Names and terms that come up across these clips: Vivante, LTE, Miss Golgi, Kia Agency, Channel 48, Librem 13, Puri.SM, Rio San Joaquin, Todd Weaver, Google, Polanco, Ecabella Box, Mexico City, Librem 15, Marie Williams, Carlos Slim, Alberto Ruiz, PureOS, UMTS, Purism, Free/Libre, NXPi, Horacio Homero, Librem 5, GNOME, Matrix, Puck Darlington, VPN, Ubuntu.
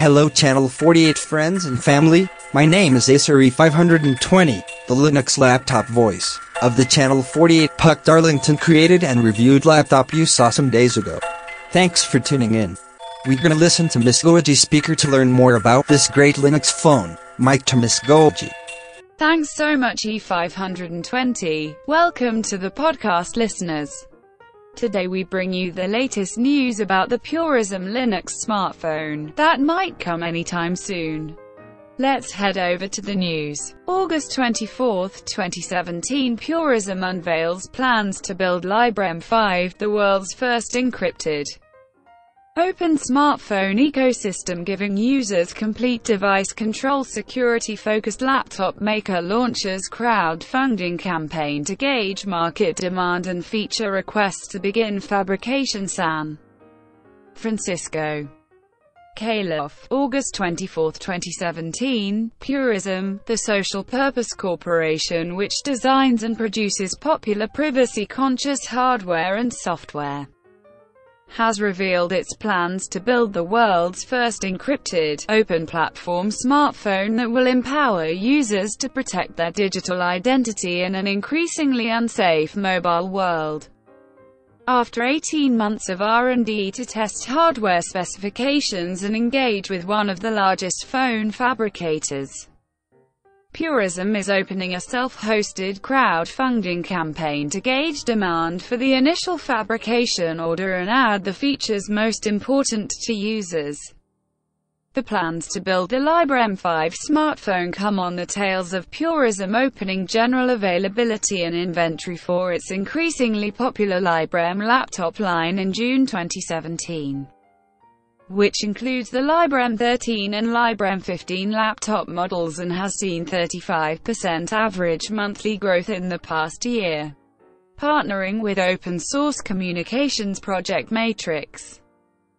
Hello Channel 48 friends and family, my name is Acer E520, the Linux laptop voice of the Channel 48 Puck Darlington created and reviewed laptop you saw some days ago. Thanks for tuning in. We're gonna listen to Miss Golgi speaker to learn more about this great Linux phone. Mic to Miss Golgi. Thanks so much E520. Welcome to the podcast, listeners. Today we bring you the latest news about the Purism Linux smartphone that might come anytime soon. Let's head over to the news. August 24, 2017, Purism unveils plans to build Librem 5, the world's first encrypted open smartphone ecosystem, giving users complete device control. Security-focused laptop maker launches crowdfunding campaign to gauge market demand and feature requests to begin fabrication. San Francisco. Kalof, August 24, 2017, Purism, the social purpose corporation which designs and produces popular privacy-conscious hardware and software, has revealed its plans to build the world's first encrypted, open-platform smartphone that will empower users to protect their digital identity in an increasingly unsafe mobile world. After 18 months of R&D to test hardware specifications and engage with one of the largest phone fabricators, Purism is opening a self-hosted crowdfunding campaign to gauge demand for the initial fabrication order and add the features most important to users. The plans to build the Librem 5 smartphone come on the tails of Purism opening general availability and inventory for its increasingly popular Librem laptop line in June 2017. Which includes the Librem 13 and Librem 15 laptop models and has seen 35% average monthly growth in the past year. Partnering with open-source communications project Matrix,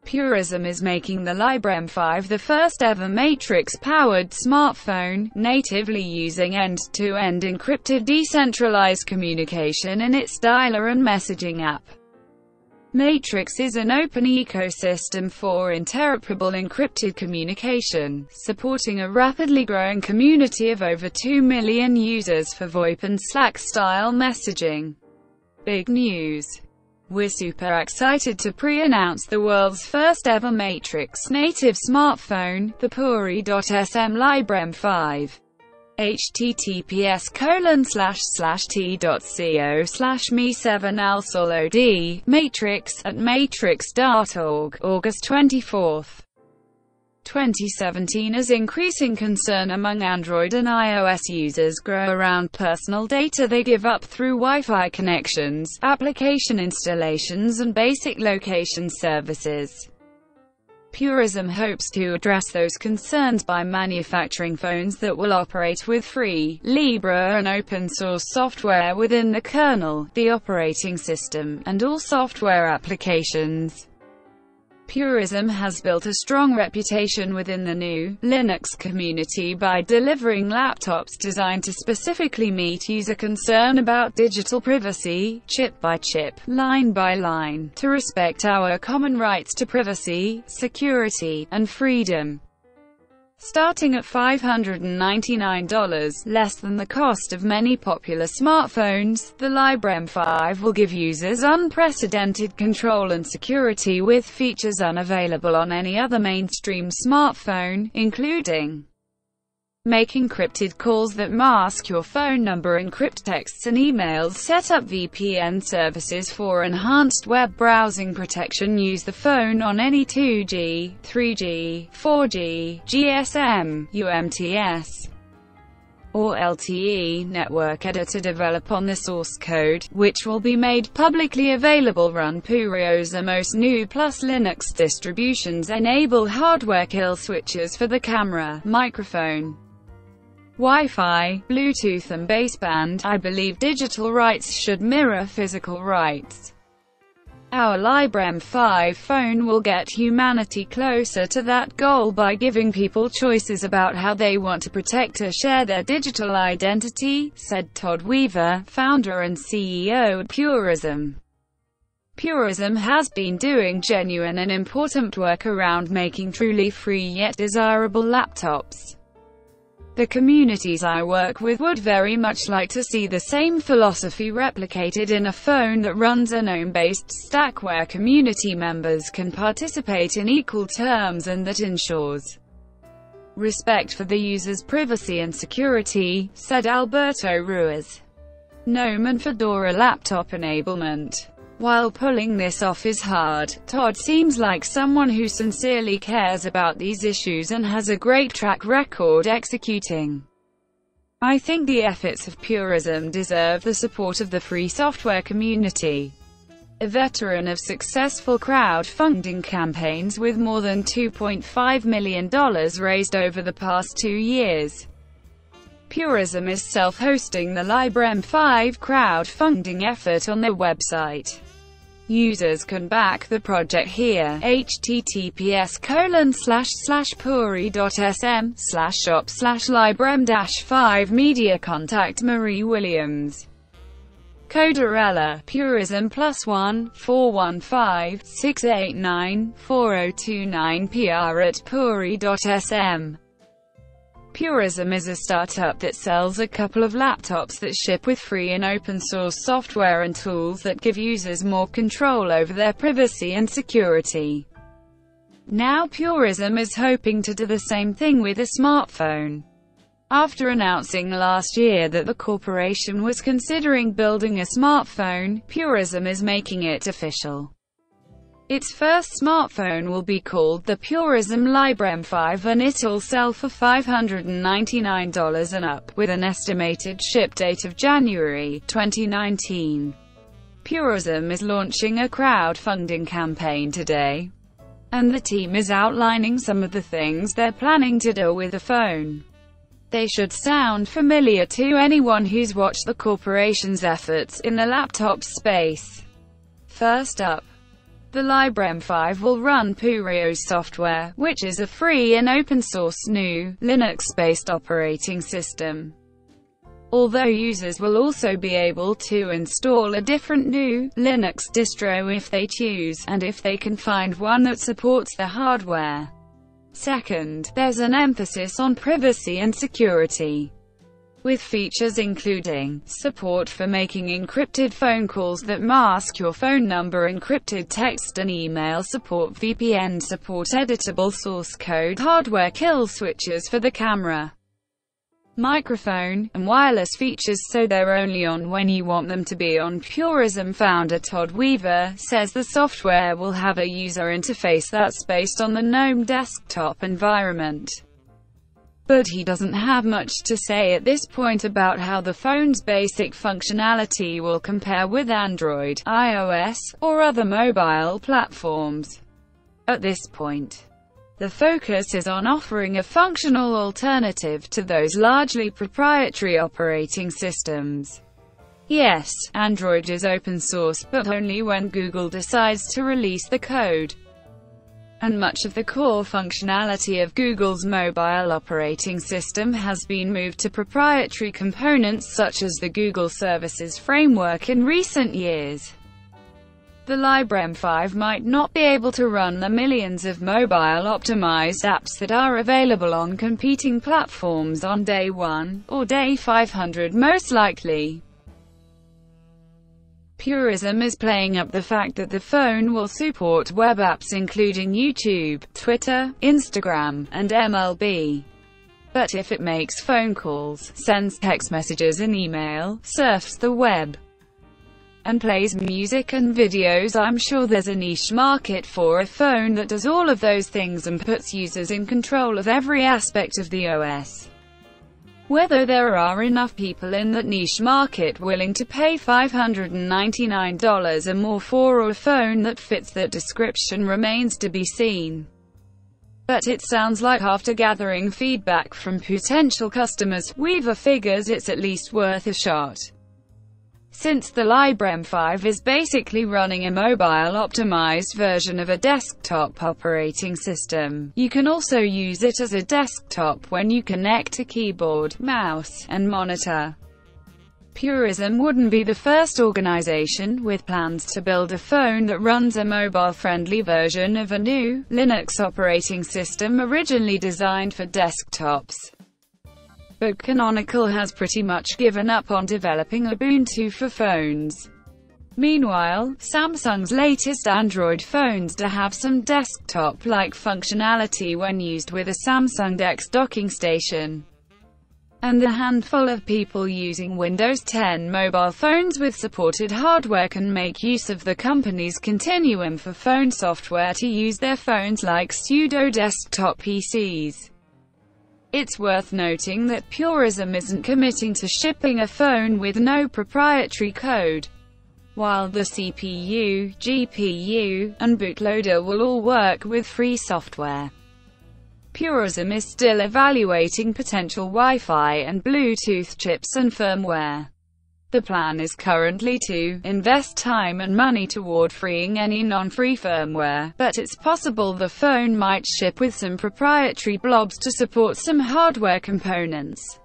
Purism is making the Librem 5 the first-ever Matrix-powered smartphone, natively using end-to-end encrypted decentralized communication in its dialer and messaging app. Matrix is an open ecosystem for interoperable encrypted communication, supporting a rapidly growing community of over 2 million users for VoIP and Slack-style messaging. Big news. We're super excited to pre-announce the world's first-ever Matrix-native smartphone, the Puri.SM Librem 5. https://t.co/me7alsolod/matrix@matrix.org. August 24, 2017. As increasing concern among Android and iOS users grow around personal data they give up through Wi-Fi connections, application installations and basic location services, Purism hopes to address those concerns by manufacturing phones that will operate with free, Libre and open-source software within the kernel, the operating system, and all software applications. Purism has built a strong reputation within the new Linux community by delivering laptops designed to specifically meet user concern about digital privacy, chip by chip, line by line, to respect our common rights to privacy, security, and freedom. Starting at $599, less than the cost of many popular smartphones, the Librem 5 will give users unprecedented control and security with features unavailable on any other mainstream smartphone, including: make encrypted calls that mask your phone number, encrypt texts and emails, set up VPN services for enhanced web browsing protection, use the phone on any 2G, 3G, 4G, GSM, UMTS, or LTE network editor, develop on the source code, which will be made publicly available, run PureOS. New plus Linux distributions enable hardware kill switches for the camera, microphone, Wi-Fi, Bluetooth and baseband. I believe digital rights should mirror physical rights. Our Librem 5 phone will get humanity closer to that goal by giving people choices about how they want to protect or share their digital identity, said Todd Weaver, founder and CEO at Purism. Purism has been doing genuine and important work around making truly free yet desirable laptops. The communities I work with would very much like to see the same philosophy replicated in a phone that runs a GNOME-based stack where community members can participate in equal terms and that ensures respect for the user's privacy and security, said Alberto Ruiz, GNOME and Fedora laptop enablement. While pulling this off is hard, Todd seems like someone who sincerely cares about these issues and has a great track record executing. I think the efforts of Purism deserve the support of the free software community. A veteran of successful crowdfunding campaigns with more than $2.5 million raised over the past 2 years. Purism is self-hosting the Librem 5 crowdfunding effort on their website. Users can back the project here, https://puri.sm/shop/librem-5media. Contact Marie Williams, Coderella, Purism +1 415 689 4029 pr@puri.sm. Purism is a startup that sells a couple of laptops that ship with free and open-source software and tools that give users more control over their privacy and security. Now Purism is hoping to do the same thing with a smartphone. After announcing last year that the corporation was considering building a smartphone, Purism is making it official. Its first smartphone will be called the Purism Librem 5 and it'll sell for $599 and up, with an estimated ship date of January 2019. Purism is launching a crowdfunding campaign today, and the team is outlining some of the things they're planning to do with the phone. They should sound familiar to anyone who's watched the corporation's efforts in the laptop space. First up, the Librem 5 will run PureOS software, which is a free and open-source GNU/Linux-based operating system. Although users will also be able to install a different GNU/Linux distro if they choose, and if they can find one that supports the hardware. Second, there's an emphasis on privacy and security, with features including support for making encrypted phone calls that mask your phone number, encrypted text and email support, VPN support, editable source code, hardware kill switches for the camera, microphone, and wireless features, so they're only on when you want them to be on. Purism founder Todd Weaver says the software will have a user interface that's based on the GNOME desktop environment, but he doesn't have much to say at this point about how the phone's basic functionality will compare with Android, iOS, or other mobile platforms. At this point, the focus is on offering a functional alternative to those largely proprietary operating systems. Yes, Android is open source, but only when Google decides to release the code. And much of the core functionality of Google's mobile operating system has been moved to proprietary components such as the Google Services Framework in recent years. The Librem 5 might not be able to run the millions of mobile-optimized apps that are available on competing platforms on day 1, or day 500 most likely. Purism is playing up the fact that the phone will support web apps including YouTube, Twitter, Instagram, and MLB. But if it makes phone calls, sends text messages and email, surfs the web, and plays music and videos, I'm sure there's a niche market for a phone that does all of those things and puts users in control of every aspect of the OS. Whether there are enough people in that niche market willing to pay $599 or more for a phone that fits that description remains to be seen. But it sounds like after gathering feedback from potential customers, Weaver figures it's at least worth a shot. Since the Librem 5 is basically running a mobile-optimized version of a desktop operating system, you can also use it as a desktop when you connect a keyboard, mouse, and monitor. Purism wouldn't be the first organization with plans to build a phone that runs a mobile-friendly version of a new Linux operating system originally designed for desktops. But Canonical has pretty much given up on developing Ubuntu for phones. Meanwhile, Samsung's latest Android phones do have some desktop-like functionality when used with a Samsung DeX docking station. And the handful of people using Windows 10 mobile phones with supported hardware can make use of the company's Continuum for phone software to use their phones like pseudo-desktop PCs. It's worth noting that Purism isn't committing to shipping a phone with no proprietary code. While the CPU, GPU, and bootloader will all work with free software, Purism is still evaluating potential Wi-Fi and Bluetooth chips and firmware. The plan is currently to invest time and money toward freeing any non-free firmware, but it's possible the phone might ship with some proprietary blobs to support some hardware components.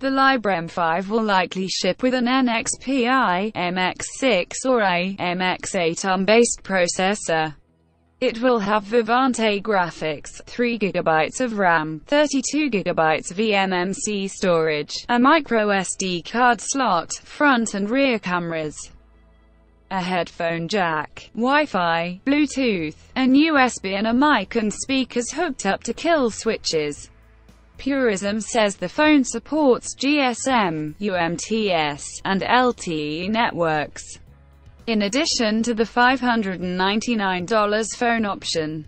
The Librem 5 will likely ship with an NXPi, MX6 or a MX8 ARM-based processor. It will have Vivante graphics, 3 GB of RAM, 32 GB VMMC storage, a microSD card slot, front and rear cameras, a headphone jack, Wi-Fi, Bluetooth, an USB and a mic and speakers hooked up to kill switches. Purism says the phone supports GSM, UMTS, and LTE networks, in addition to the $599 phone option.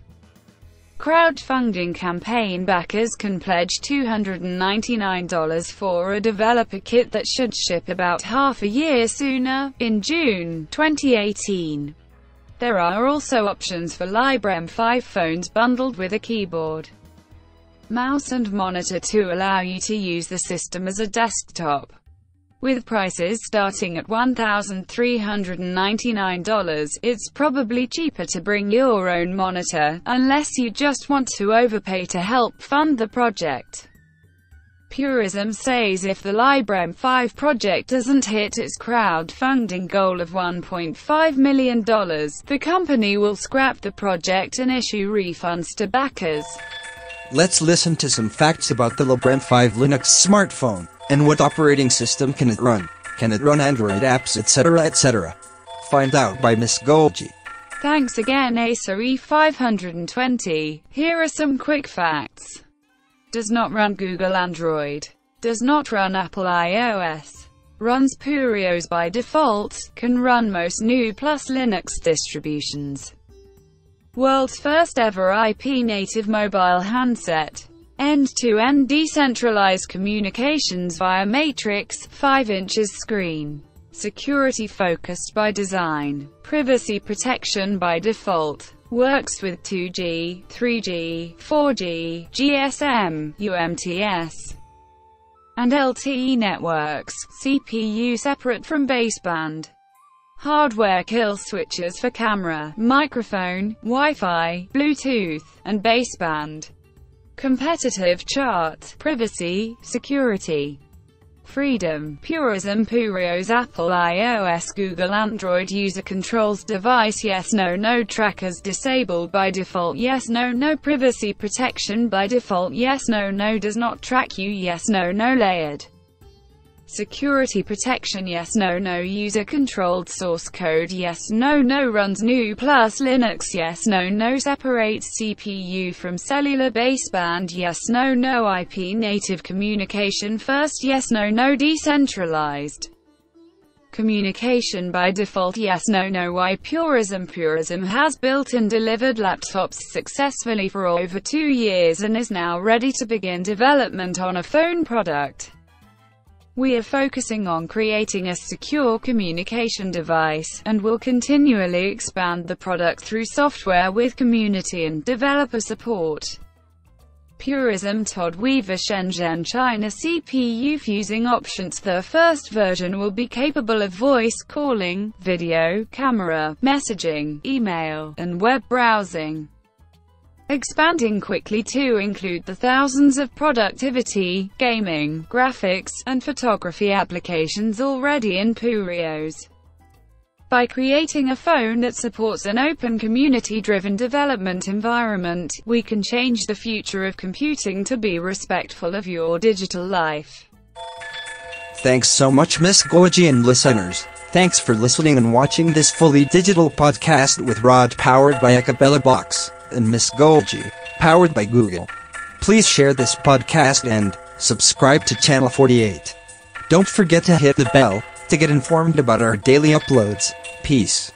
Crowdfunding campaign backers can pledge $299 for a developer kit that should ship about half a year sooner, in June 2018. There are also options for Librem 5 phones bundled with a keyboard, mouse and monitor to allow you to use the system as a desktop, with prices starting at $1,399, it's probably cheaper to bring your own monitor, unless you just want to overpay to help fund the project. Purism says if the Librem 5 project doesn't hit its crowdfunding goal of $1.5 million, the company will scrap the project and issue refunds to backers. Let's listen to some facts about the Librem 5 Linux smartphone. And what operating system can it run? Can it run Android apps, etc., etc.? Find out by Miss Golgi. Thanks again, Acer E520. Here are some quick facts. Does not run Google Android. Does not run Apple iOS. Runs PureOS by default. Can run most GNU+ Linux distributions. World's first ever IP-native mobile handset. End-to-end decentralized communications via Matrix, 5 inches screen. Security focused by design. Privacy protection by default. Works with 2G, 3G, 4G, GSM, UMTS, and LTE networks. CPU separate from baseband. Hardware kill switches for camera, microphone, Wi-Fi, Bluetooth, and baseband. Competitive chart, privacy, security, freedom. Purism, PureOS, Apple iOS, Google Android, user controls device, yes, no, no, trackers disabled by default, yes, no, no, privacy protection by default, yes, no, no, does not track you, yes, no, no, layered security protection, yes, no, no, user controlled source code, yes, no, no, runs GNU+ Linux, yes, no, no, separates CPU from cellular baseband, yes, no, no, IP native communication first, yes, no, no, decentralized communication by default, yes, no, no. Why Purism? Purism has built and delivered laptops successfully for over 2 years and is now ready to begin development on a phone product. We are focusing on creating a secure communication device, and will continually expand the product through software with community and developer support. Purism, Todd Weaver, Shenzhen, China, CPU fusing options. The first version will be capable of voice calling, video, camera, messaging, email, and web browsing. expanding quickly to include the thousands of productivity, gaming, graphics, and photography applications already in PureOS. By creating a phone that supports an open community-driven development environment, we can change the future of computing to be respectful of your digital life. Thanks so much, Miss Golgi and listeners. Thanks for listening and watching this fully digital podcast with Rod, powered by Ecabella Box, and Miss Golgi, powered by Google. Please share this podcast and subscribe to Channel 48. Don't forget to hit the bell to get informed about our daily uploads. Peace.